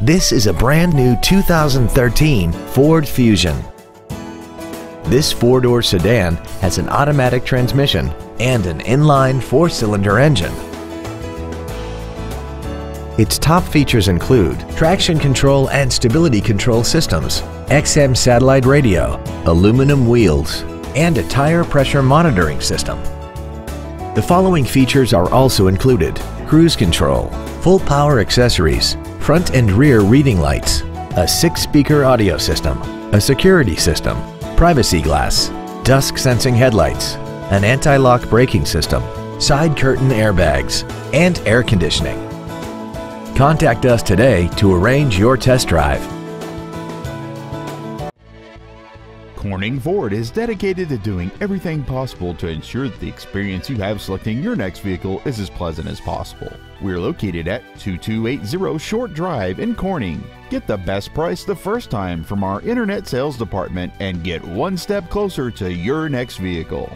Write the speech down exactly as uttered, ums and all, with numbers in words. This is a brand new two thousand thirteen Ford Fusion. This four-door sedan has an automatic transmission and an inline four-cylinder engine. Its top features include traction control and stability control systems, X M satellite radio, aluminum wheels, and a tire pressure monitoring system. The following features are also included: cruise control, full power accessories, front and rear reading lights, a six-speaker audio system, a security system, privacy glass, dusk sensing headlights, an anti-lock braking system, side curtain airbags, and air conditioning. Contact us today to arrange your test drive. Corning Ford is dedicated to doing everything possible to ensure that the experience you have selecting your next vehicle is as pleasant as possible. We're located at two two eight zero Short Drive in Corning. Get the best price the first time from our internet sales department and get one step closer to your next vehicle.